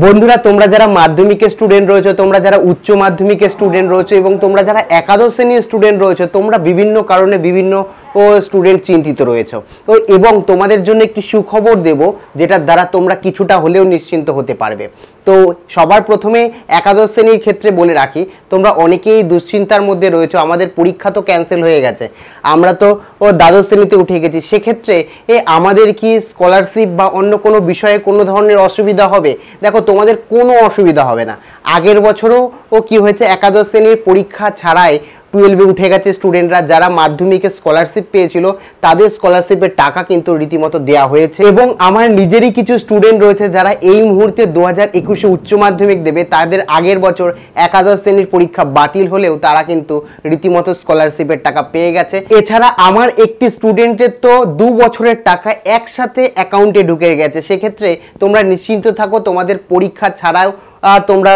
बंधुरा तोमरा जारा माध्यमिक स्टूडेंट रयेछो तोमरा जारा उच्च माध्यमिक स्टूडेंट रयेछो एबं तोमरा जारा एकादश श्रेणी स्टूडेंट रयेछो तोमरा विभिन्न कारणे विभिन्न स्टूडेंट चिंतित रयेछो तो एबं तोमादेर जोन्नो एकटी सुखबर देबो जेटार द्वारा तोमरा किछुटा होलेओ निश्चिंत होते पारबे। तो सबार प्रथमे एकादश श्रेणीर क्षेत्रे बोले राखी तोमरा अनेकेई दुश्चिंतार मध्ये रयेछो आमादेर परीक्षा तो कैंसेल हये गेछे आमरा तो द्वादश श्रेणीते उठे गेछि सेई क्षेत्रे ए आमादेर कि स्कलारशिप बा अन्य कोनो विषये कोनो धरनेर असुविधा होबे देखो तुम्हारे कोनो असुविधा होबे ना। आगेर बछरो कि होयेछे एकादश श्रेणीर परीक्षा छाड़ाई टुएल्वे उठे गेছে स्टूडेंटरा যারা মাধ্যমিকে স্কলারশিপ পেয়েছিল তাদের স্কলারশিপের টাকা কিন্তু রীতিমতো দেয়া হয়েছে এবং আমার নিজেরই কিছু স্টুডেন্ট রয়েছে যারা এই মুহূর্তে 2021 এ উচ্চ মাধ্যমিক দেবে তাদের আগের বছর একাদশ শ্রেণীর পরীক্ষা বাতিল হলেও তারা কিন্তু রীতিমতো স্কলারশিপের টাকা পেয়ে গেছে। এছাড়া আমার একটি স্টুডেন্টের তো 2 বছরের টাকা একসাথে অ্যাকাউন্টে ঢুকে গেছে সেই ক্ষেত্রে তোমরা নিশ্চিন্ত থাকো তোমাদের পরীক্ষা ছাড়াও তোমরা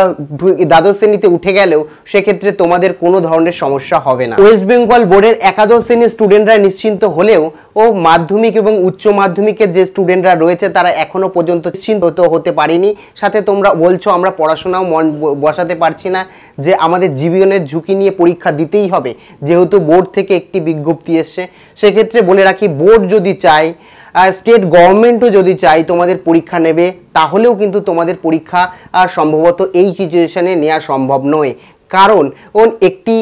দ্বাদশ শ্রেণীতে উঠে গেলেও সেই ক্ষেত্রে তোমাদের কোনো ধরনের সমস্যা হবে না। ওয়েস্ট বেঙ্গল বোর্ডের একাদশ শ্রেণীর স্টুডেন্টরা নিশ্চিন্ত হলেও ও মাধ্যমিক এবং উচ্চ মাধ্যমিকের যে স্টুডেন্টরা রয়েছে তারা এখনো পর্যন্ত নিশ্চিন্ত হতে পারেনি। সাথে তোমরা বলছো আমরা পড়াশোনাও মন বসাতে পারছি না যে আমাদের জীবনের ঝুঁকি নিয়ে পরীক্ষা দিতেই হবে যেহেতু বোর্ড থেকে একটি বিজ্ঞপ্তি এসেছে সেই ক্ষেত্রে বলে রাখি বোর্ড যদি চায় स्टेट गवर्नमेंटও যদি চাই তোমাদের পরীক্ষা নেবে তাহলেও কিন্তু তোমাদের পরীক্ষা সম্ভবত এই সিচুয়েশনে নেওয়া সম্ভব নয় কারণ ওন একটি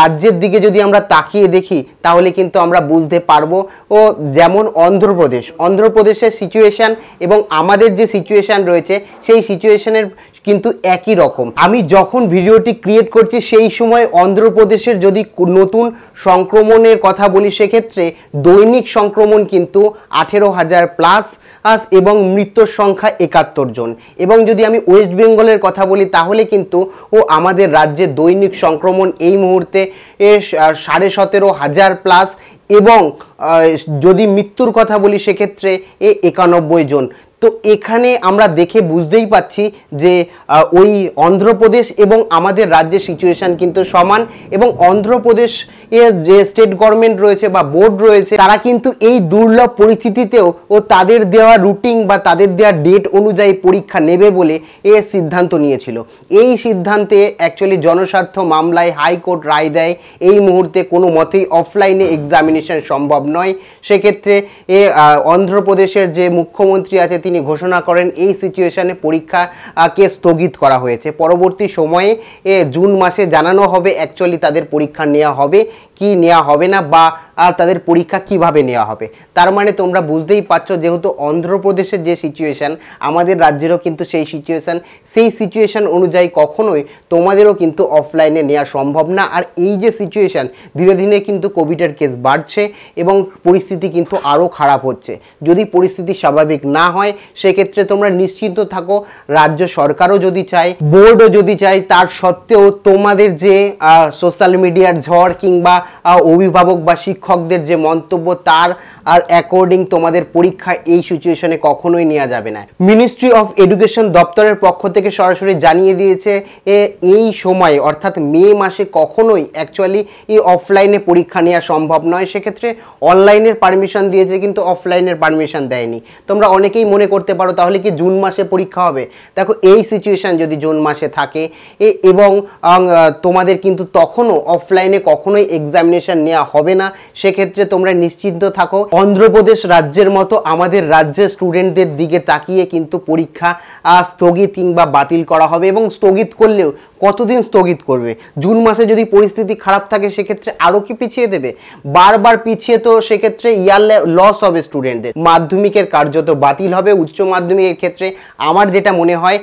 রাজ্যের দিকে যদি আমরা তাকিয়ে দেখি তাহলে কিন্তু আমরা বুঝতে পারবো ও যেমন অন্ধ্রপ্রদেশের সিচুয়েশন এবং আমাদের যে সিচুয়েশন রয়েছে সেই সিচুয়েশনের কিন্তু একই রকম। আমি যখন ভিডিওটি ক্রিয়েট করছি সেই সময় অন্ধ্রপ্রদেশের যদি নতুন সংক্রমণের কথা বলি সেই ক্ষেত্রে দৈনিক সংক্রমণ কিন্তু 18000 প্লাস এবং মৃত্যুর সংখ্যা 71 জন এবং যদি আমি ওয়েস্ট বেঙ্গলের কথা বলি তাহলে কিন্তু ও আমাদের राज्य दैनिक संक्रमण এই মুহূর্তে 17,500 प्लस एवं যদি মৃত্যুর কথা বলি সেই ক্ষেত্রে 91 জন। तो एखाने आम्रा देखे बुझतेई पाচ্ছি যে ওই অন্ধ্রপ্রদেশ এবং আমাদের রাজ্যের সিচুয়েশন কিন্তু সমান এবং অন্ধ্রপ্রদেশ এর যে স্টেট গভর্নমেন্ট রয়েছে বা বোর্ড রয়েছে তারা কিন্তু এই দুর্লভ পরিস্থিতিতেও ও তাদের দেওয়া রুটিন বা তাদের দেওয়া ডেট অনুযায়ী পরীক্ষা নেবে বলে এই সিদ্ধান্ত নিয়েছিল। এই সিদ্ধান্তে অ্যাকচুয়ালি জনস্বার্থ মামলায় হাইকোর্ট রায় দেয় এই মুহূর্তে কোনো মতেই অফলাইনে এক্সামিনেশন সম্ভব নয় সেই ক্ষেত্রে অন্ধ্রপ্রদেশের যে মুখ্যমন্ত্রী আছে घोषणा करें ये सिचुएशने परीक्षा के स्थगित करा हुए थे परवर्ती समय जून मासे जानानो होबे एक्चुअली तादेर परीक्षा नेওয়া होबे कि নেওয়া होबे ना बा আর তাদের পরীক্ষা কিভাবে নেওয়া হবে তার মানে তোমরা বুঝতেই পারছো যেহেতু অন্ধ্রপ্রদেশের যে সিচুয়েশন আমাদের রাজ্যেরও কিন্তু সেই সিচুয়েশন অনুযায়ী কখনোই তোমাদেরও কিন্তু অফলাইনে নেওয়া সম্ভব না। আর এই যে সিচুয়েশন ধীরে ধীরে কিন্তু কোভিডের কেস বাড়ছে এবং পরিস্থিতি কিন্তু আরও খারাপ হচ্ছে যদি পরিস্থিতি স্বাভাবিক না হয় সেক্ষেত্রে তোমরা নিশ্চিন্ত থাকো রাজ্য সরকারও যদি চায় বোর্ডও যদি চায় তার সত্ত্বেও তোমাদের যে সোশ্যাল মিডিয়ার ঝড় কিংবা অভিভাবক বা শিক্ষক শিক্ষকদের যে মন্তব্য তার আর অ্যাকর্ডিং তোমাদের পরীক্ষা এই সিচুয়েশনে কখনোই নেওয়া যাবে না। মিনিস্ট্রি অফ এডুকেশন দপ্তরের পক্ষ থেকে সরাসরি জানিয়ে দিয়েছে এই সময়ে অর্থাৎ মে মাসে কখনোই অ্যাকচুয়ালি এই অফলাইনে পরীক্ষা নেওয়া সম্ভব নয় সেক্ষেত্রে অনলাইনের পারমিশন দিয়েছে কিন্তু অফলাইনের পারমিশন দেয়নি। তোমরা অনেকেই মনে করতে পারো তাহলে কি জুন মাসে পরীক্ষা হবে দেখো এই সিচুয়েশন যদি জুন মাসে থাকে এবং তোমাদের কিন্তু তখনও অফলাইনে কখনোই এক্সামিনেশন নেওয়া হবে না সেক্ষেত্রে তোমরা নিশ্চিন্ত থাকো অন্ধ্রপ্রদেশ রাজ্যের মতো আমাদের রাজ্যের স্টুডেন্টদের দিকে তাকিয়ে কিন্তু পরীক্ষা স্থগিত কিংবা বাতিল করা হবে এবং স্থগিত করলেও কতদিন স্থগিত করবে জুন মাসে যদি পরিস্থিতি খারাপ থাকে সেক্ষেত্রে আরও কি পিছিয়ে দেবে বারবার পিছিয়ে তো সেক্ষেত্রে ইয়ার লস হবে স্টুডেন্টদের মাধ্যমিকের কার্যত বাতিল হবে উচ্চ মাধ্যমিকের ক্ষেত্রে আমার যেটা মনে হয়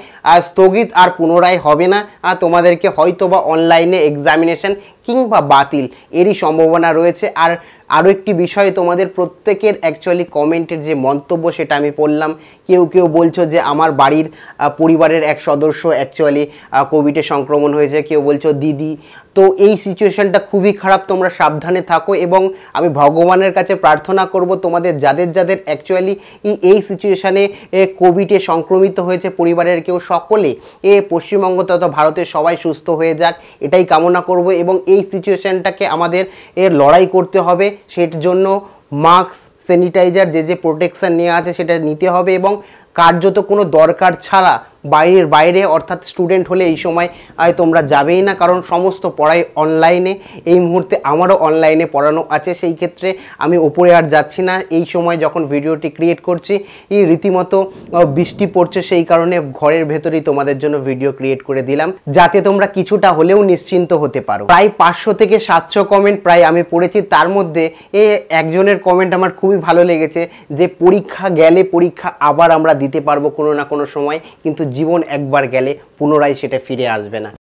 স্থগিত আর পুনরায় হবে না আর তোমাদেরকে হয়তো বা অনলাইনে এক্সামিনেশন কিংবা বাতিল এরই সম্ভাবনা রয়েছে। আর আরও একটি বিষয় তোমাদের প্রত্যেকের অ্যাকচুয়ালি কমেন্টের যে মন্তব্য সেটা আমি পড়লাম কেউ কেউ বলছো যে আমার বাড়ির পরিবারের এক সদস্য অ্যাকচুয়ালি কোভিডে সংক্রমণ হয়েছে কেউ বলছো দিদি তো এই সিচুয়েশনটা খুবই খারাপ তোমরা সাবধানে থাকো এবং আমি ভগবানের কাছে প্রার্থনা করব তোমাদের যাদের যাদের অ্যাকচুয়ালি এই সিচুয়েশানে কোভিডে সংক্রমিত হয়েছে পরিবারের কেউ সকলে পশ্চিমবঙ্গ তথা ভারতের সবাই সুস্থ হয়ে যাক এটাই কামনা করব এবং এই সিচুয়েশানটাকে আমাদের লড়াই করতে হবে সেট জন্য মাস্ক স্যানিটাইজার যে প্রোটেকশন নিয়ে আছে সেটা নিতে হবে এবং কার্যত কোনো দরকার ছাড়া বাইরে বাইরে অর্থাৎ স্টুডেন্ট হলে এই সময় তোমরা যাবেই না, কারণ সমস্ত পড়াই অনলাইনে। এই মুহূর্তে আমারও অনলাইনে পড়ানো আছে, সেই ক্ষেত্রে আমি উপরে আর যাচ্ছি না। এই সময় যখন ভিডিওটি ক্রিয়েট করছি এই রীতিমতো বৃষ্টি পড়ছে, সেই কারণে ঘরের ভেতরেই তোমাদের জন্য ভিডিও ক্রিয়েট করে দিলাম যাতে তোমরা কিছুটা হলেও নিশ্চিন্ত হতে পারো। প্রায় 500 থেকে 700 কমেন্ট প্রায় আমি পড়েছি, তার মধ্যে একজনের কমেন্ট আমার খুবই ভালো লেগেছে যে পরীক্ষা গেলে পরীক্ষা আবার আমরা দিতে পারবো কোনো না কোনো সময়, কিন্তু জীবন একবার গেলে পুনরায় সেটা ফিরে আসবে না।